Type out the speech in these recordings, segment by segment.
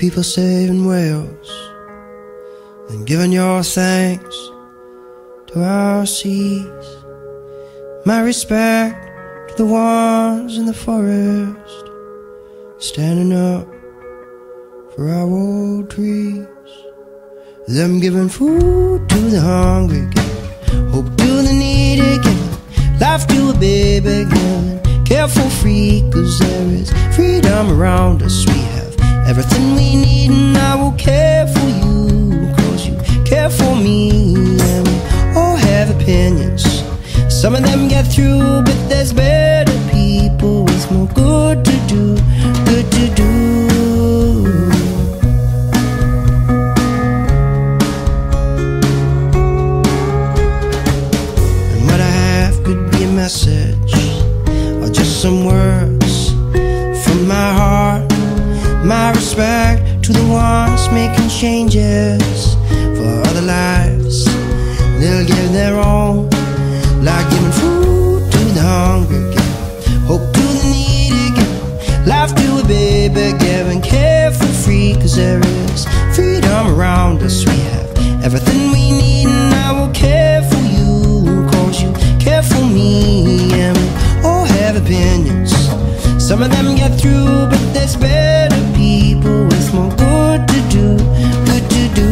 people saving whales and giving your thanks to our seas. My respect to the ones in the forest, standing up for our old trees. Them giving food to the hungry, giving hope to the needy, giving life to a baby, giving care for free, 'cause there is freedom around us. We have everything we need, and I will care for you, 'cause you care for me. And we all have opinions, some of them get through, but there's better people with more good to do, good to do. Message, or just some words from my heart. My respect to the ones making changes for other lives. They'll give their own, like giving food to the hungry, giving hope to the needy, giving life to a baby, giving care for free, 'cause there is freedom around us. We have everything we need, and I will care for you, 'cause you care for me. And we all have opinions, some of them get through, but there's better people with more good to do, good to do.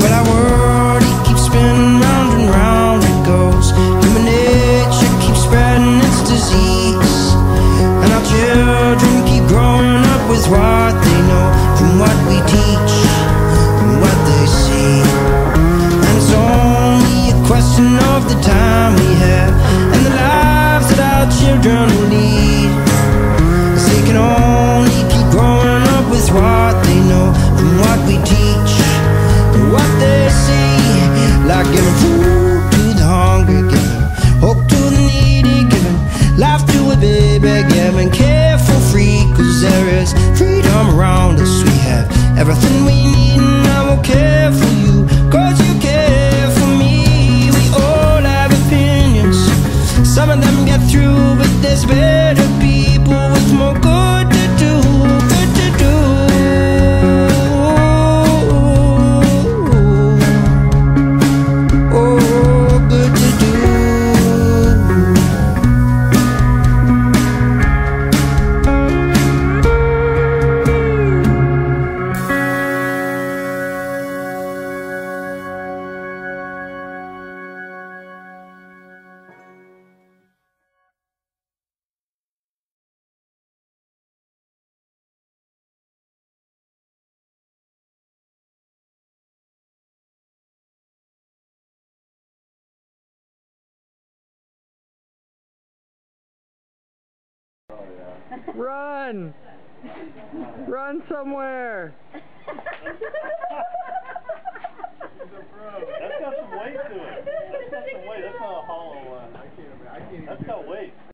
But our world, it keeps spinning round and round it goes. Human nature keeps spreading its disease, and our children keep growing up with what they know and what we teach and what they see. And it's only a question of the time we have and the lives that our children will lead, 'cause they can only keep growing up with what they know and what we teach and what they see. Like giving food to the hungry, giving hope to the needy, giving life to a baby, giving care for free, 'cause there is freedom around us. We have everything we need, and I will care for you, 'cause you care for me. We all have opinions, some of them get through, but there's better people with more good to do, good to do. Oh, good to Run! Run somewhere! That's got some weight to it. That's got some weight. That's not a hollow one. I can't even. That's got weight.